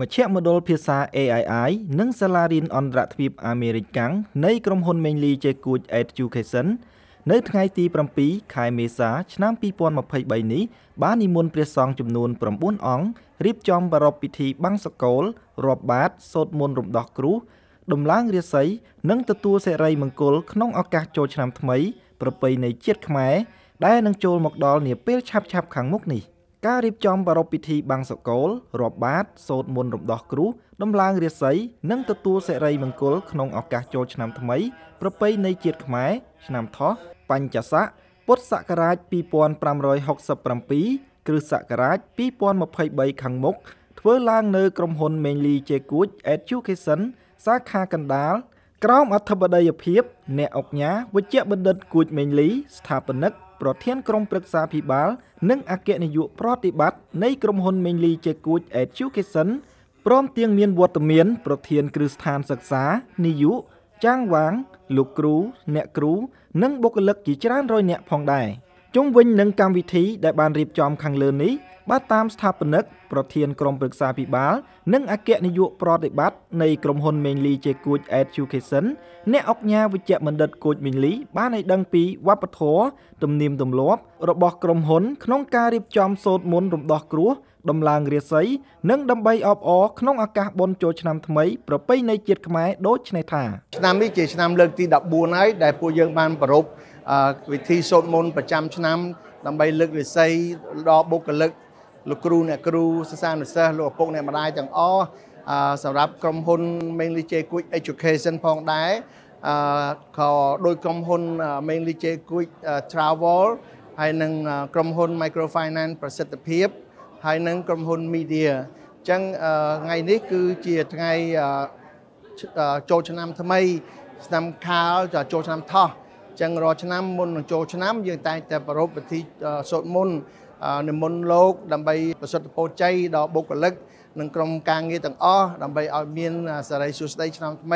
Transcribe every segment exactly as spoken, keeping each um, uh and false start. มาเชื่อมดลพิซา เอ ไอ ไอ นังซาลารินอันรัฐบิบอเมริกันในกรมหุ่นเมลีเจกูดเอจูเคชันในไทยตีประปีขายเมษาชนะปีปอนมาภายใบนี้บ้านนิมนต์เปรียซองจำนวนประมุ่นอ่องรีบจอมบารพิธีบังสกอลรอบบาทสดมนต์รบดอกครูดมล้างเรียสัยนังตะตัวเสไรมังกลขนมอากาศโจชนามทำไมประปีในเชียดขมายได้นังโจมกดอลเนี่ยเปรี้ยชับชับขังมุกนี่การรีบจอมบารพิธีบังสกอลรอบบาทสดมนต์รบดอกครูดมล้างเรียสัยนังตะตัวเสไรมังกลขนมอากาศโจชนามทำไมประปีในเชียดขมายชนามท้อปัญจสะพุทธศักราชปีปอนปรามรอยหกสิบปรามปีคริสต์ศักราชปีปอนมาภายใบขังมกเพื่อล่างเนกรมหนเมลีเจกูดเอจูเคชันสาขากันดาลกล้องอัธบดียเพียบแนวออกหญ้าวิเชียบันดาลกูดเมลีสถาปนิกประเทศกรมปรึกษาพิบาลนึ่งอาเกนยุปฏิบัติในกรมหนเมลีเจกูดเอจูเคชันพร้อมเตียงเมียนวัตเมียนประเทศคริสตานศึกษานิยุจ้างหวังลูกครูเนครูนังบุคลิกจิตร้านรอยเนพองได้จงวิ่งนังการวิธีได้บานรีบจอมขังเลือนี้บ้าตามสถาปนิกประเทียนกรมปรึกษาพิบาลนังอาเกนิยุปรติบัติในกรมหนเมลีเจกูดเอจูเคชันเนออกญาวิเจมันเด็ดกูดเมลีบ้านในดังปีวัปโถตุ่มนิ่มตุ่มลบระบบกรมหนขนมการรีบจอมโซดมนรบดอกรัวดำลางเรียสัยนังดำใบออบอขนมอากาศบนโจชนามทำไมประไปในจิตขมายโดยชนท่าชนามนี้จิตชนามเลิกตีดับบัวไนได้ปูเยืองบานปรบวิธีโซนมนประจำชนามดำใบเลิกเรียสัยดอกบกเลิกลูกครูเนี่ยครูสร้างเสร็จลูกพวกเนี่ยมาได้จังอ้อสำหรับกรมพลเมลิเจกุยเอจูเคชันพองได้ขอโดยกรมพลเมลิเจกุยทราวลให้หนึ่งกรมพลไมโครไฟแนนซ์ประสิทธิภาพให้นังกรมหุ่นมีเดียจังไงนี้คือเจียไงโจชนามทำไมนำข่าวจากโจชนามท่อจังรอชนามมนโจชนามยังแต่แต่ประรบที่สดมนหนึ่งมนโลกดำไปประสบโปรใจดอกบุกเล็กหนึ่งกรมการเงี้ยต่างอ้อดำไปเอาเมียนสลายสุดได้ชนามทำไม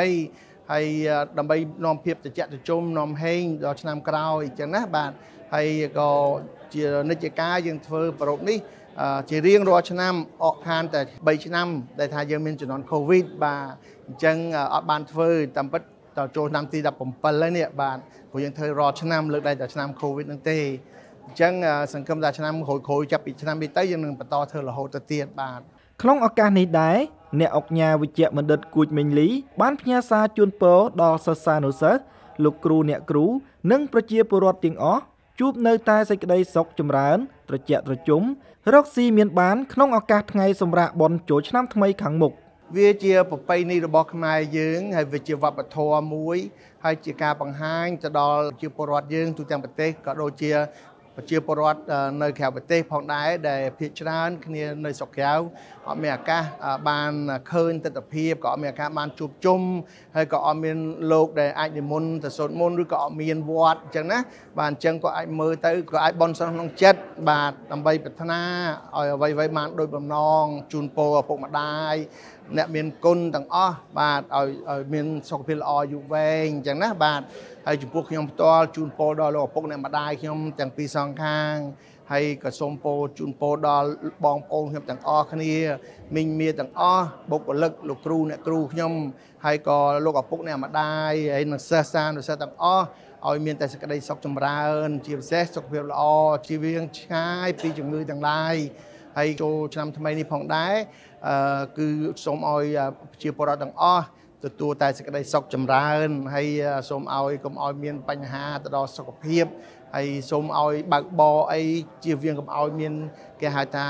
ให้ดำไปนอนเพียบจะเจาะจะจมนอนเฮงดอกชนามกราวอีกจังนะบาทให้ก็เจียในเจียกายังเฟอประรบนี้จะเรียงรอชนามออกทานแต่ใบชนามแต่ทายยังมีจุดนอนโควิดบาจังบานเฟยตำปัดต่อโจนำตีดับผมปันแล้วเนี่ยบานผมยังเธอรอชนามเลิกได้แต่ชนามโควิดนั่นเต้จังสังคมดาชนามโขยโขยจับอีกชนามไปใต้ยังหนึ่งประตอเธอละโหตะเตียดบานคลองอากาศในได้เนี่ยออกยาวิเจมันเดินกูดเมลีบ้านพญาซาจุนเปอดอสซาโนเซลูกครูเนี่ยครูนึ่งประเจียปรอดติงอ๋อจูบเนยตายใส่กระไดซอกจำร้านตระเจียตระจุ้มรักซีเมียนบ้านขนมอากาศไงสมระบอลโจชนามทำไมขังมุกเวียเจียปไปในระบบขมายยืงให้เวียเจียวับปะทอมวยให้เจียกาปังหางจะดอเจียปรอดยืงตุจังปะเตะก็โดเจียปะเจียปรอดเนยแขวปะเตะพองได้ได้พิจารณาเนียเนยสกแขวอเมริกาบานเคินตะตะเพียบก็อเมริกาบานจุบจุ่มให้ก็อเมริกาโลกได้ไอเดมอนแต่สดมอนหรือก็อเมริกาวอดจังนะบานจังก็ไอเมอเตอร์ก็ไอบอลสนองเจ็ดบาทลำใบปัฒนาเอาไว้ไว้มาโดยบำนองจูนโปะปกมาได้เนี่ยเมียนกลต่างอ้อบาทเอาเอาเมียนสกปรกออยู่เวงจังนะบาทให้จุพวกยมตัวจูนโปดอโลกปกเนี่ยมาได้ยมจังปีสองข้างให้กระสมโปจุนโปดอบองโปงเห็บต่างอ้อคันนี้มิงเมียต่างอ้อบุกเลิกลูกครูเนี่ยครูขย่มให้ก็โลกอปุกเนี่ยมาได้ไอ้หนังเสือซานหนังเสือต่างอ้อเอาเมียนแต่สกัดสกจมราเอิญจีบเซสสกเพียวละอ้อจีวิ่งใช้ปีจมือต่างลายให้โจชนำทำไมนี่พองได้คือสมอ้อยจีโปรต่างอ้อตัวแต่สกัดสกจมราเอิญให้สมอ้อยกลมอ้อยเมียนปัญหาตลอดสกเพียบไอ้สมเอาบักบอไอ้เจียเวียงกับเอาเมียนแกหายตา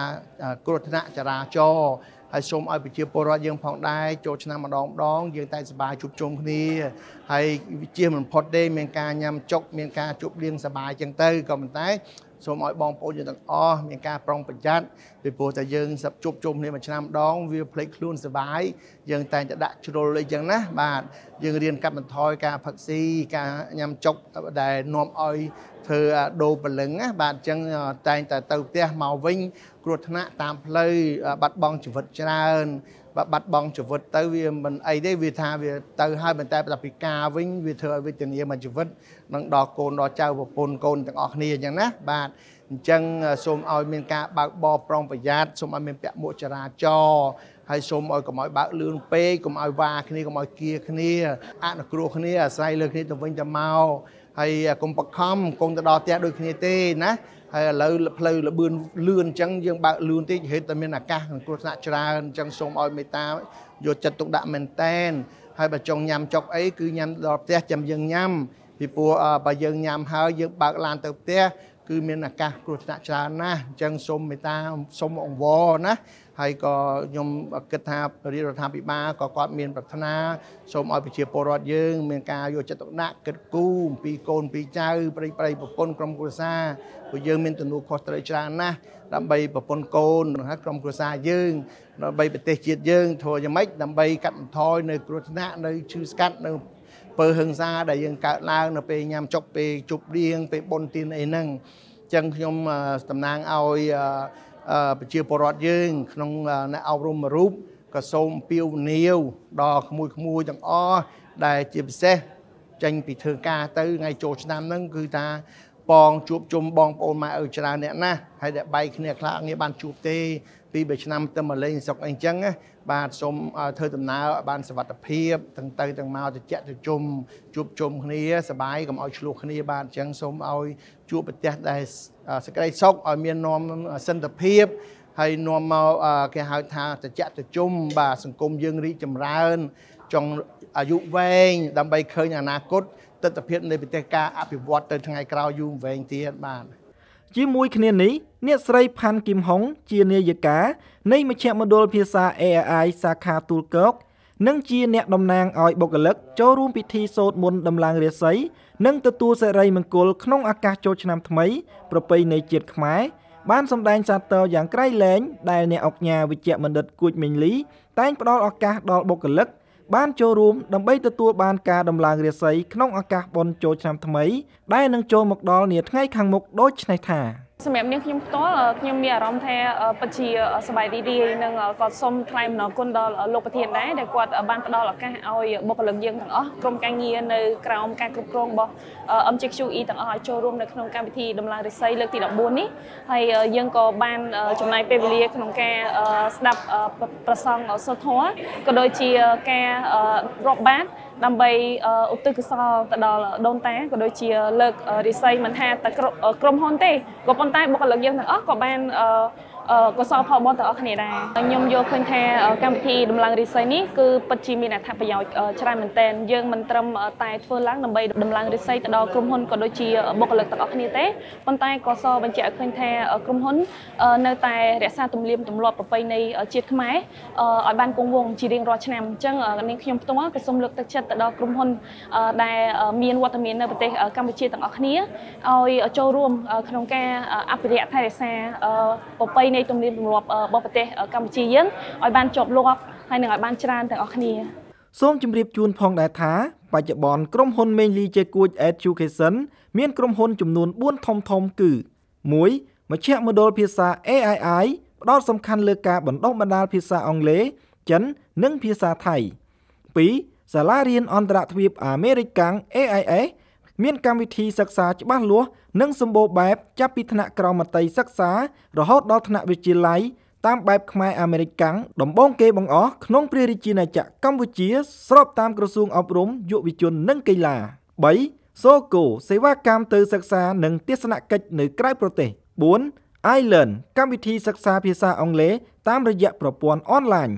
กรุธนะจราจรไอ้สมเอาไปเจียปรอดยังพองได้โจชนะมาดองดองยังใต้สบายจุบจมคนนี้ไอ้เจียเหมือนพอดเดเมียนกายำจกเมียนกาจุบเรียงสบายจังเต้ยก็มันได้สมเอาบองโปอยู่ต่างอ้อเมียนกาปรองปัญญาไปโปแต่ยังสับจุบจมเนี่ยมันชนะดองวิวเพลย์คลื่นสบายยังแต่จะดักชุดเลยยังนะบาทยังเรียนกับมันทอยกาผักซีกายำจกได้นอมอ้อยเธอโดบลึงนะบาดจังแต่แต่เต่าเตี้ยมาวิ่งกรุธนะตามเพลยบัดบองจุดเจริญบัดบองจุดเตยมันไอได้วิธาวิเตยให้มันแต่ปฏิกาวิ่งวิเธอวิจัยมันจุดนังดอกโกนดอกเจ้าปนโกนต่างออกนี่อย่างนะบาดจังสมเอาเมนกาบักบอปรองประหยัดสมเอาเมนแปะโมจราจอ ให้ชมเอากับมอยบ้าเรื่องเป๊กับมอยวาคนี้กับมอยเกียคนี้อ่านกลัวคนี้ใส่เรื่องนี้ตัวเองจะเมาให้กงประคำกงตะดอเตะโดยคนี้เต้นะให้เราเลยเราเบื่อเลื่อนจังยังบ้าเรื่องที่เหตุแต่เมื่อหนักกะกลัวหนักจราจังชมเอาเมตาโยจัดตุกดะเหม็นเต้นให้บะจงยำจอกไอ้คือยำดอเตะจำยังยำพี่ปัวบะยังยำหายังบ้าลานเตะเตะคือเมียนกะกรุณาจานะจังสมเมตตาสมองวอนะให้ก็ยมกระทาริรธรรมปิบาก็กอดเมียนปรารถนาสมอภิเชษปรอดเยิงเมียนกาโยจตุนะเกิดกู้ปีโกนปีเจ้าปริปริปปนกรมกุศลปุเยิงเมียนตนุขอตรจานะดำใบปปนโกนฮะกรมกุศลเยิงดำใบเตเจียดเยิงทอยมัดดำใบกัดทอยในกรุณาในชื่อสกัดในเปิดหังซาได้ยังกะลางไปยำจบไปจุบเรียงไปบนตีนไอ้นั่งจังยมตำนางเอาไปเชียวปรอดยิงขนมในเอารวมมารูปกระสมเปียวเนียวดอกขมุยขมุยจังอ้อได้เจียบเสจังปีเธอกาตื้อไงโจชนามนั่งคือตาปองจูบจมบองปนมาเออชนะเนี่ยนะให้ได้ใบเนี่ยคลางเนี่ยบานจูบเตปีเบชนามเต็มมาเลยสกเองจังนะบานสมเธอตำนาบานสวัสดิ์เพียบตั้งเตยตั้งมาจะเจาะจะจมจูบจมคนนี้สบายกับเอาฉลุคนนี้บานจังสมเอาจูบไปเตะได้สกได้สกเอาเมียนนอมเส้นตะเพียบให้นอมเอาแค่หาทางจะเจาะจะจมบานสังคมยังรีจำรานจงอายุเวงดำใบเคยอย่างนาคตตั้งแต่เพียงในประเทศกาอภิวัตตั้งไงกล่าวยุ่งเวงเทียนบ้านจีมวยคะแนนนี้เนี่ยใส่พันกิมหงเจียเนียกาในมาเชมโดลพิซาเอไอสาขาตุลกอกนั่งเจียเนียดำนางออยบกเล็กโจรุมพิธีโสดมนดำลางเรียไซนั่งตะตูเสรีมังกรขนมอากาศโจชนามทำไมประเพณีเจียดขมายบ้านสำแดงจัดเตอร์อย่างใกล้แหลงได้เนี่ยออกยาวิเจมันเด็ดกุยมิงลีแต่งประดออากาศดอกบกเล็กบ้านโจรูมดำใบตะตัวบ้านกาดำลางเรียไซขนมอากาศบนโจชนามทำไมได้นั่งโจมกดอลเนี่ยง่ายขังมกโดยชนายถาสมัยนี้คุณโตคุณมีอารมณ์แทนปัจจัยสบายดีๆนั่งก็สมใครมันคนดอโลกประเทศได้แต่กว่าบางคนดอหลักการเอาบุคลากรยังต่างอ๋อกรมการเงินในกรมการกรองบอกอัมเชกชูอีต่างอ๋อโชว์รวมในขนมการพิธีดำลางดิไซเลือกตีดอกบัวนี้ให้ยังก็บ้านจำนายเปรียขนมแก่สนับประสองเอาสะท้อนก็โดยเชียแก่รอบบ้านดำใบอุตุกสาวแต่ดอโดนแต้ก็โดยเชียเลือกดิไซมันแทนแต่กรมฮอนเต้ก็ปนใต้บุคลากรยังต่างอ๋อก็บ้านก็สอบพอบอลแต่เอาคะแนนได้ยมโยคืนแทนการพิธีดำลังรีไซนี้คือปัจจุบันทางพยาวชรามันเต้นยังมันเติมตายเฟื่องล้างดำใบดำลังรีไซแต่ดอกลุ่มหุ่นก็โดยเชียบุคลากรแต่เอาคะแนนเต้ปนใต้ก็สอบบัญชีคืนแทนกลุ่มหุ่นในตายเรียกซาตุ่มเลียมตุ่มหลอดไปในเจ็ดขมายอ่อยบ้านกงวงจีเรียงรอชนามจังในขยมตัวก็สมเลือกตัดเช็ดแต่ดอกลุ่มหุ่นได้เมียนวัตเมียนในประเทศการพิธีแต่เอาคะแนนเอาโจรวมขนมแก่อัปเดตไทยเรียกซาไปในตรงนี้รวมบปเตะกัมพูชียังออยบ้านจบลบให้หนึ่งออยบ้านชราแต่ออกนี้ส้มจิมรีบจูนพองได้ท้าปัจจุบันกรมฮนเมลีเจกูเอจูเคสันเมียนกรมฮนจำนวนบ้วนทอมทอมกือมวยมาเชื่อมโดลพิซาเอไอไอรอดสำคัญเลือกการบรรดบรรดาพิซาอังเลจันนึ่งพิซาไทยปีสาราเรียนอันตรทวีปอเมริกันเอไอเอเมียนการวิธีศึกษาบ้านหลวงนั่งสมบูรณ์แบบจับปีธนากรมาไตศึกษาหรือฮอดดอธนาวิจิไลตามแบบขมายอเมริกันดมบ้องเกบังอ๋อขนมปรีริจินาจากกัมพูชีสอบตามกระทรวงอบรมยุวิจุนนั่งกีฬาใบโซโกเสวากรรมตือศึกษาหนึ่งเทศนกิจหนึ่งใกล้ประเทศบุญไอเลนการวิธีศึกษาภาษาอังกฤษตามระยะประปวนออนไลน์